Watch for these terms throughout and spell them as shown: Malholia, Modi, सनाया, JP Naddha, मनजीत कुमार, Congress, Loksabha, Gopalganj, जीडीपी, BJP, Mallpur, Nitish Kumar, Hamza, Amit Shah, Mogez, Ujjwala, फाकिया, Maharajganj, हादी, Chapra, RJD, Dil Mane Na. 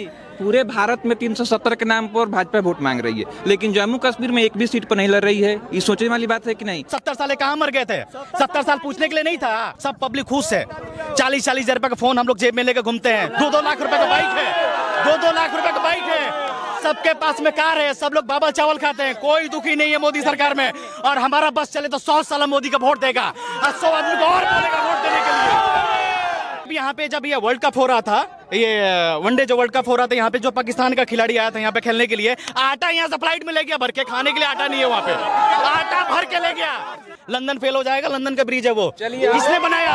पूरे भारत में 370 के नाम पर भाजपा वोट मांग रही है, लेकिन जम्मू कश्मीर में एक भी सीट पर नहीं लड़ रही है। ये सोचने वाली बात है कि नहीं? 70 साल कहाँ मर गए थे? 70 साल पूछने के लिए नहीं था। सब पब्लिक खुश है। 40-40 हजार रुपए का फोन हम लोग जेब में लेकर घूमते हैं। 2-2 लाख रुपए का बाइक है। 2-2 लाख रुपए का बाइक है। सबके पास में कार है। सब लोग बाबा चावल खाते हैं। कोई दुखी नहीं है मोदी सरकार में। और हमारा बस चले तो 100 साल मोदी का वोट देगा। 100 आदमी को और बोलेगा वोट देने के लिए। यहाँ पे जब ये वर्ल्ड कप हो रहा था, ये वनडे जो वर्ल्ड कप हो रहा था, यहाँ पे जो पाकिस्तान का खिलाड़ी आया था यहाँ पे खेलने के लिए, आटा यहाँ से फ्लाइट में ले गया भर के। खाने के लिए आटा नहीं है वहाँ पे, आटा भर के ले गया। लंदन फेल हो जाएगा, लंदन का ब्रिज है वो। किसने बनाया?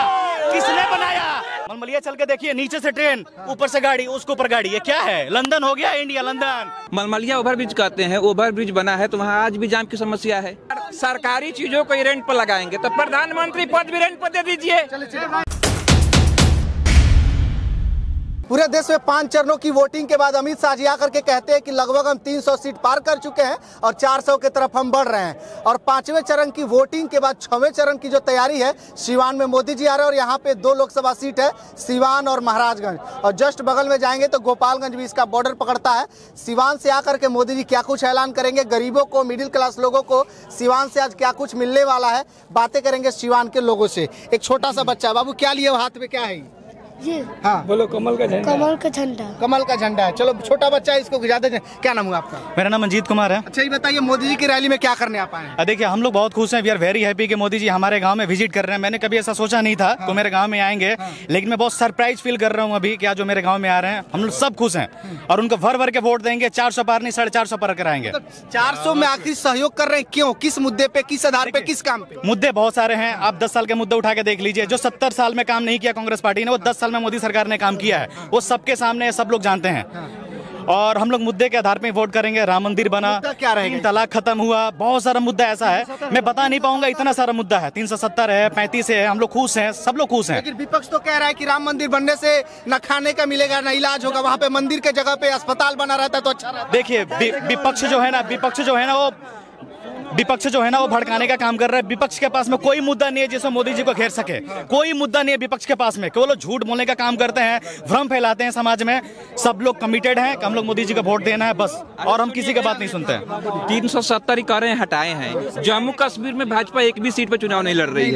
किसने बनाया? मलमलिया चल के देखिए, नीचे से ट्रेन, ऊपर से गाड़ी, उसके ऊपर गाड़ी। ये क्या है? लंदन हो गया India, London. Malmaliya over bridge कहते हैं, ओवर ब्रिज बना है तो वहाँ आज भी जाम की समस्या है। सरकारी चीजों को रेंट पर लगाएंगे तो प्रधानमंत्री पद भी रेंट पर दे दीजिए। पूरे देश में 5 चरणों की वोटिंग के बाद अमित शाह जी आकर के कहते हैं कि लगभग हम 300 सीट पार कर चुके हैं और 400 के तरफ हम बढ़ रहे हैं। और 5वें चरण की वोटिंग के बाद 6वें चरण की जो तैयारी है, सिवान में मोदी जी आ रहे हैं और यहाँ पे 2 लोकसभा सीट है, सिवान और महाराजगंज। और जस्ट बगल में जाएंगे तो गोपालगंज भी इसका बॉर्डर पकड़ता है। सिवान से आकर के मोदी जी क्या कुछ ऐलान करेंगे, गरीबों को, मिडिल क्लास लोगों को सिवान से आज क्या कुछ मिलने वाला है, बातें करेंगे सिवान के लोगों से। एक छोटा सा बच्चा, बाबू क्या लिए हाथ में, क्या है? हाँ बोलो। कमल का झंडा। कमल का झंडा। कमल का झंडा है। चलो छोटा बच्चा है, इसको ज्यादा। क्या नाम हुआ आपका? मेरा नाम मनजीत कुमार है। अच्छा, ये बताइए मोदी जी की रैली में क्या करने आ पाए हैं? देखिए, हम लोग बहुत खुश हैं। वी आर वेरी हैप्पी कि मोदी जी हमारे गांव में विजिट कर रहे हैं। मैंने कभी ऐसा सोचा नहीं था तो मेरे गाँव में आएंगे। लेकिन मैं बहुत सरप्राइज फील कर रहा हूँ अभी कि आज जो मेरे गाँव में आ रहे हैं। हम लोग सब खुश हैं और उनको भर भर के वोट देंगे। 400 पार नहीं, 450 पार कराएंगे। 400 में आखिर सहयोग कर रहे हैं क्यों? किस मुद्दे पे, किस आधार पे, किस काम पे? मुद्दे बहुत सारे हैं। आप 10 साल के मुद्दे उठा के देख लीजिए। जो 70 साल में काम नहीं किया कांग्रेस पार्टी ने, वो 10 साल में मोदी सरकार ने काम किया है। वो सबके सामने है, सब लोग जानते हैं। और हम लोग मुद्दे के आधार पे वोट करेंगे। राम मंदिर बना, क्या रहेगा? 3 तलाक खत्म हुआ, बहुत सारा मुद्दा ऐसा है, मैं बता नहीं पाऊंगा, इतना सारा मुद्दा है। 370 है, 35 है। हम लोग खुश हैं, सब लोग खुश हैं। लेकिन विपक्ष तो कह रहा है कि राम मंदिर बनने से न खाने का मिलेगा, न इलाज होगा। वहाँ पे मंदिर के जगह पे अस्पताल बना रहता है तो अच्छा। देखिए, विपक्ष जो है ना वो भड़काने का काम कर रहा है। विपक्ष के पास में कोई मुद्दा नहीं है जिसमें मोदी जी को घेर सके। कोई मुद्दा नहीं है विपक्ष के पास में। केवल झूठ बोलने का काम करते हैं, भ्रम फैलाते हैं समाज में। सब लोग कमिटेड हैं कि हम लोग मोदी जी को वोट देना है बस, और हम किसी की बात नहीं सुनते हैं। 370 इकारे हटाए हैं। जम्मू कश्मीर में भाजपा एक भी सीट पर चुनाव नहीं लड़ रही है।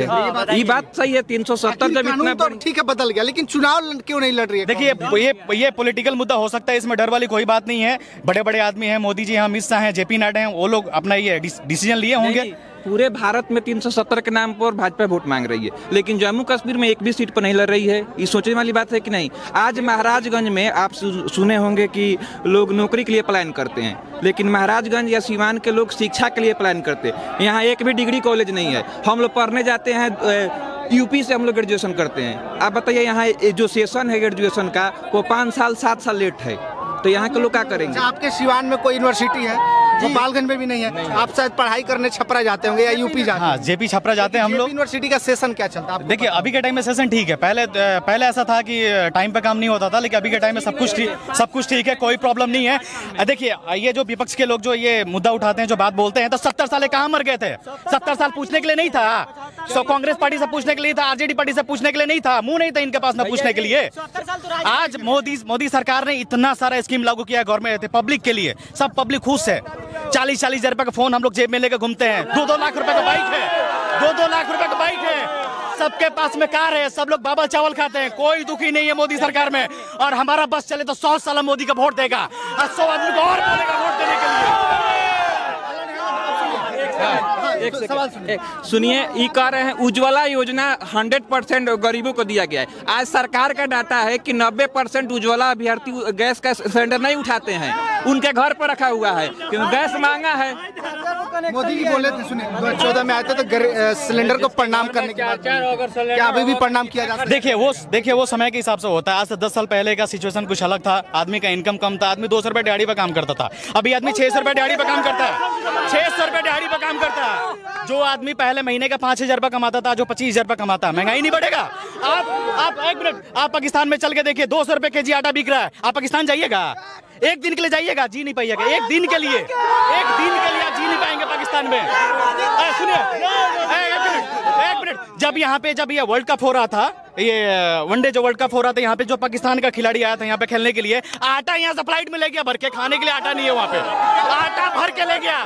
ये बात सही है। 370 जब इतना ठीक है, बदल गया, लेकिन चुनाव क्यों नहीं लड़ रही है? देखिए, ये पॉलिटिकल मुद्दा हो सकता है, इसमें डर वाली कोई बात नहीं है। बड़े बड़े आदमी है, मोदी जी हैं, अमित शाह हैं, जेपी नड्डा हैं, वो लोग अपना ये डिसीजन लिए होंगे। पूरे भारत में 370 के नाम पर भाजपा वोट मांग रही है, लेकिन जम्मू कश्मीर में एक भी सीट पर नहीं लड़ रही है। ये सोचने वाली बात है कि नहीं? आज महाराजगंज में आप सुने होंगे कि लोग नौकरी के लिए पलायन करते हैं, लेकिन महाराजगंज या सिवान के लोग शिक्षा के लिए पलायन करते हैं। यहाँ एक भी डिग्री कॉलेज नहीं है। हम लोग पढ़ने जाते हैं, यूपी से हम लोग ग्रेजुएशन करते हैं। आप बताइए, यहाँ जो सेशन है ग्रेजुएशन का, वो 5 साल 7 साल लेट है। तो यहाँ के लोग क्या करेंगे? आपके सिवान में कोई यूनिवर्सिटी है? गोपालगंज में भी नहीं है। नहीं। आप शायद पढ़ाई करने छपरा जाते होंगे या यूपी जाते हैं? हाँ, जेपी छपरा जाते हैं हम लोग। यूनिवर्सिटी का सेशन क्या चलता है? देखिए, अभी के टाइम में सेशन ठीक है। पहले ऐसा था कि टाइम पे काम नहीं होता था, लेकिन अभी के टाइम में सब कुछ ठीक है, कोई प्रॉब्लम नहीं है। देखिए, ये जो विपक्ष के लोग जो ये मुद्दा उठाते हैं, जो बात बोलते हैं, तो 70 साल कहाँ मर गए थे? 70 साल पूछने के लिए नहीं था। कांग्रेस पार्टी से पूछने के लिए था, आरजेडी पार्टी से पूछने के लिए नहीं था। मुंह नहीं था इनके पास ना पूछने के लिए। आज मोदी सरकार ने इतना सारा स्कीम लागू किया गवर्नमेंट पब्लिक के लिए। सब पब्लिक खुश है। 40-40 हजार रुपए का फोन हम लोग जेब में लेकर घूमते हैं। 2-2 लाख रुपए का बाइक है। 2-2 लाख रुपए का बाइक है। सबके पास में कार है। सब लोग बाबा चावल खाते हैं। कोई दुखी नहीं है मोदी सरकार में। और हमारा बस चले तो 100 साल मोदी का वोट देगा। 100 आदमी को और बोलेगा वोट देने के लिए। सुनिए, ये कह रहे हैं उज्ज्वला योजना 100% गरीबों को दिया गया है। आज सरकार का डाटा है कि 90% उज्ज्वला अभ्यर्थी गैस का सिलेंडर नहीं उठाते हैं, उनके घर पर रखा हुआ है क्योंकि गैस मांगा है। मोदी जी बोले थे, सुने 2014 में आए थे तो सिलेंडर को प्रणाम करने की बात, क्या अभी भी प्रणाम किया जाता है? देखिए वो समय के हिसाब से होता है। आज से 10 साल पहले का सिचुएशन कुछ अलग था। आदमी का इनकम कम था, आदमी 200 रुपए दिहाड़ी पर काम करता था। अभी आदमी 600 रुपए दिहाड़ी पर काम करता है। 600 रुपए दिहाड़ी पर काम करता है। जो आदमी पहले महीने का 5,000 रुपए कमाता था, जो 25,000 रुपए कमाता है। महंगाई नहीं बढ़ेगा? आप एक मिनट, आप पाकिस्तान में चल के देखिए, 200 रुपए के जी आटा बिक रहा है। आप पाकिस्तान जाइएगा, एक दिन के लिए जाइएगा, जी नहीं पाइएगा। एक दिन के लिए आप जी नहीं पाएंगे पाकिस्तान में। सुनिए, एक मिनट इनफैक्ट जब ये वर्ल्ड कप हो रहा था, ये वनडे जो वर्ल्ड कप हो रहा था, यहाँ पे जो पाकिस्तान का खिलाड़ी आया था यहाँ पे खेलने के लिए, आटा यहाँ सप्लाइड में ले गया भर के, खाने के लिए आटा नहीं है वहाँ पे, आटा भर के ले गया।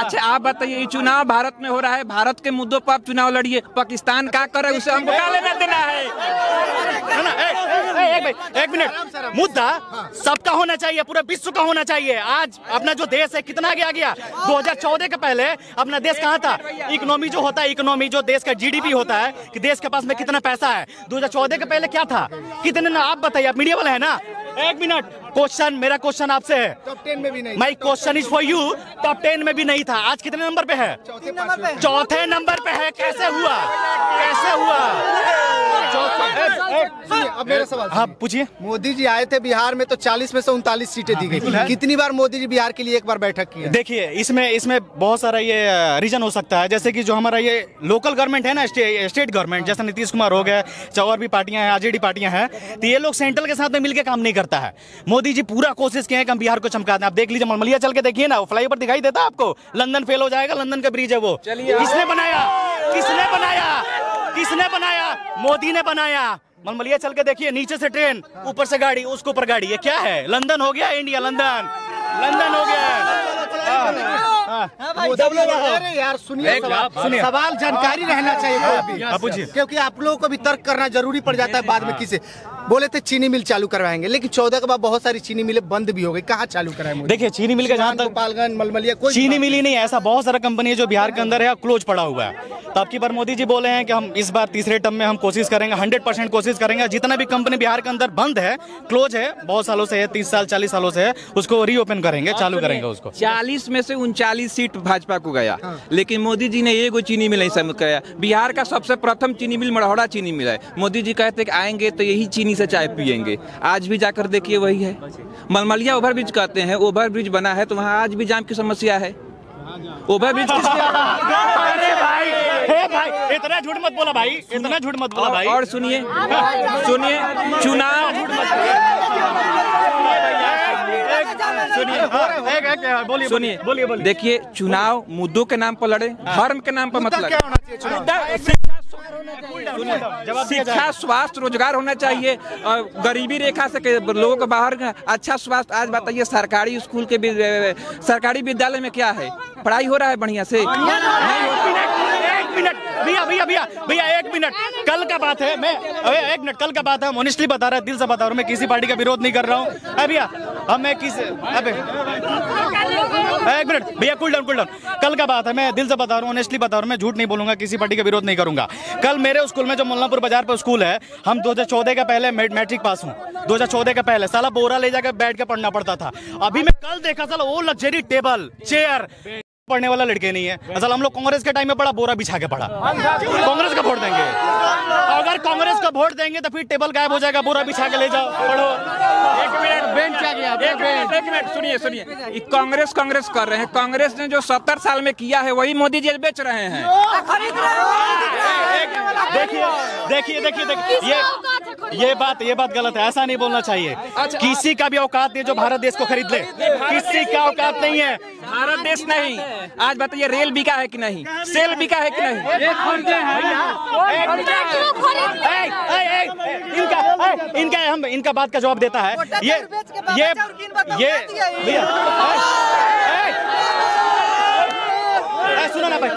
अच्छा आप बताइए, चुनाव भारत में हो रहा है, भारत के मुद्दों पर आप चुनाव लड़िए, पाकिस्तान क्या कर रहा है उसे हमको क्या लेना देना है ना। एक मिनट, मुद्दा सबका होना चाहिए, पूरे विश्व का होना चाहिए। आज अपना जो देश है कितना आगे आ गया, 2014 के पहले अपना देश कहाँ था। इकोनॉमी जो होता है, इकोनॉमी जो देश का जीडीपी होता है कि देश के पास में कितना पैसा है, 2014 के पहले क्या था, कितने ना। आप बताइए, आप मीडिया वाले हैं ना। एक मिनट, क्वेश्चन, मेरा क्वेश्चन आपसे है, टॉप 10 में भी नहीं। My question is for you, top 10 में भी नहीं था, आज कितने नंबर पे है? चौथे नंबर पे है। कैसे हुआ, कैसे हुआ? अब मेरा सवाल आप पूछिए। मोदी जी आए थे बिहार में तो 40 में से 49 सीटें दी गई। कितनी बार मोदी जी बिहार के लिए एक बार बैठक की? देखिए इसमें बहुत सारा ये रीजन हो सकता है, जैसे की जो हमारा ये लोकल गवर्नमेंट है ना, स्टेट गवर्नमेंट, जैसे नीतीश कुमार हो गए, और भी पार्टियां हैं, आरजेडी पार्टियां हैं, तो ये लोग सेंट्रल के साथ में मिलकर काम नहीं करता है। मोदी जी पूरा कोशिश किए हैं कि हम बिहार को चमका दें। आप देख लीजिए, मलमलिया चल के देखिए ना, फ्लाईओवर दिखाई देता है आपको, लंदन फेल हो जाएगा, लंदन का ब्रिज है वो। किसने बनाया, किसने बनाया, किसने बनाया? मोदी ने बनाया। मलमलिया चल के देखिए, नीचे से ट्रेन, ऊपर से गाड़ी, उसके ऊपर गाड़ी, ये क्या है? लंदन हो गया इंडिया, लंदन लंदन हो गया। अरे यार सुनिए, सवाल जानकारी रहना चाहिए, क्योंकि आप लोगों को भी तर्क करना जरूरी पड़ जाता है बाद में। किसे बोले थे चीनी मिल चालू करवाएंगे, लेकिन 14 के बाद बहुत सारी चीनी मिलें बंद भी हो गई, कहाँ चालू कराएंगे? देखिए चीनी मिल का जहाँ तक गोपालगंज, मलमलिया, कोई चीनी मिल ही नहीं, ऐसा बहुत सारा कंपनी है जो बिहार के अंदर है, क्लोज पड़ा हुआ है। तो आपकी बार मोदी जी बोले हैं कि हम इस बार तीसरे टर्म में हम कोशिश करेंगे, 100% कोशिश करेंगे, जितना भी कंपनी बिहार के अंदर बंद है, क्लोज है, बहुत सालों से है, 30 साल 40 सालों से है, उसको रीओपन करेंगे, चालू करेंगे उसको। 40 में से 39 सीट भाजपा को गया, लेकिन मोदी जी ने एगो चीनी मिल नहीं समझ कराया। बिहार का सबसे प्रथम चीनी मिल मढ़ौरा चीनी मिल है। मोदी जी कहते कि आएंगे तो यही चीनी से चाय पियेंगे, आज भी जाकर देखिए वही है। मलमलिया ओवरब्रिज कहते हैं, ओवरब्रिज बना है तो वहाँ आज भी जाम की समस्या है। ओवरब्रिज भाई इतना झूठ मत बोला भाई, इतना झूठ मत बोला भाई। और सुनिए सुनिए, चुनाव देखिए, चुनाव मुद्दों के नाम पर लड़े, धर्म के नाम पर मत लड़े। शिक्षा, स्वास्थ्य, रोजगार होना चाहिए, और गरीबी रेखा से लोगों को बाहर अच्छा स्वास्थ्य। आज बताइए सरकारी स्कूल के सरकारी विद्यालय में क्या है, पढ़ाई हो रहा है बढ़िया से? भैया एक मिनट, कल का बात है, मैं एक मिनट, कल का बात है, ऑनेस्टली बता रहा, दिल से बता रहा हूँ, मैं किसी पार्टी का विरोध नहीं कर रहा हूँ। अरे भैया अब मैं किसी, एक मिनट भैया, कूल डाउन, कल का बात है, मैं दिल से बता रहा हूँ, ऑनेस्टली बता रहा हूँ, मैं झूठ नहीं बोलूंगा, किसी पार्टी का विरोध नहीं करूंगा। कल मेरे स्कूल में, जो मल्लापुर बाजार पर स्कूल है, हम 2014 के पहले मैट्रिक पास हूँ, 2014 के पहले साला बोरा ले जाकर बैठ के पढ़ना पड़ता था। अभी मैं कल देखा साला वो लग्जरी टेबल चेयर पढ़ने वाला लड़के नहीं है। असल हम लोग कांग्रेस के टाइम में पढ़ा, बोरा बिछा के पढ़ा। कांग्रेस का वोट देंगे, अगर कांग्रेस का वोट देंगे तो फिर टेबल गायब हो जाएगा, बोरा बिछा के ले जाओ, पढ़ो। एक मिनट सुनिए सुनिए, कांग्रेस कर रहे हैं, कांग्रेस ने जो 70 साल में किया है वही मोदी जी बेच रहे हैं। देखिए ये बात गलत है, ऐसा नहीं बोलना चाहिए। किसी का भी औकात नहीं जो भारत देश को खरीद ले, किसी का औकात नहीं है, भारत देश नहीं। आज बताइए रेल बिका है कि नहीं, सेल बिका है कि नहीं? इनका बात का जवाब देता है सुनो ना भाई,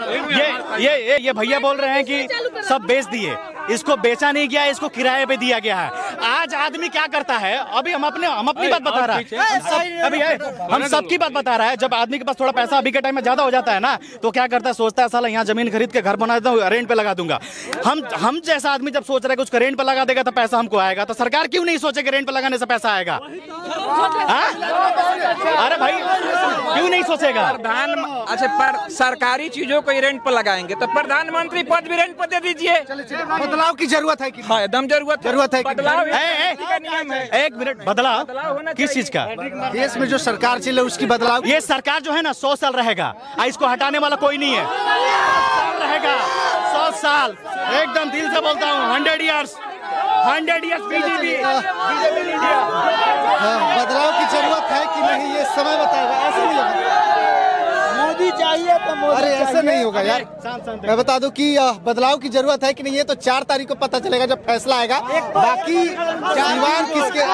ये भैया बोल रहे हैं कि सब बेच दिए, इसको बेचा नहीं गया, इसको किराए पे दिया गया है। आज आदमी क्या करता है, अभी हम अपनी बात बता रहा है, अभी हम सबकी बात बता रहा है। जब आदमी के पास थोड़ा पैसा अभी के टाइम में ज्यादा हो जाता है ना, तो क्या करता है, सोचता है साला यहाँ जमीन खरीद के घर बना देता हूँ, रेंट पे लगा दूंगा। हम जैसा आदमी जब सोच रहा है उसको रेंट पे लगा देगा तो पैसा हमको आएगा, तो सरकार क्यों नहीं सोचे कि रेंट पे लगाने से पैसा आएगा? अरे भाई क्यों नहीं सोचेगा? अच्छा पर सरकारी चीजों को रेंट पर लगाएंगे तो प्रधानमंत्री पद भी रेंट पर दे दीजिए। बदलाव की जरूरत है कि हाँ, एकदम जरूरत है कि बदलाव का नियम है। एक मिनट, बदलाव किस चीज का? देश में जो सरकार चले उसकी बदलाव। ये सरकार जो है ना 100 साल रहेगा, इसको हटाने वाला कोई नहीं है, रहेगा 100 साल, एकदम दिल से बोलता हूँ, 100 इयर्स बीजेपी। बदलाव की जरूरत है कि नहीं ये समय बताएगा, ऐसे नहीं होगा। मोदी चाहिए तो अरे ऐसा नहीं होगा यार। मैं बता दूं कि बदलाव की जरूरत है कि नहीं ये तो 4 तारीख को पता चलेगा जब फैसला आएगा। बाकी सिवान किसके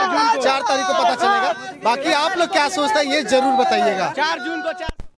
4 तारीख को पता चलेगा। बाकी आप लोग क्या सोचते हैं ये जरूर बताइएगा। 4 जून को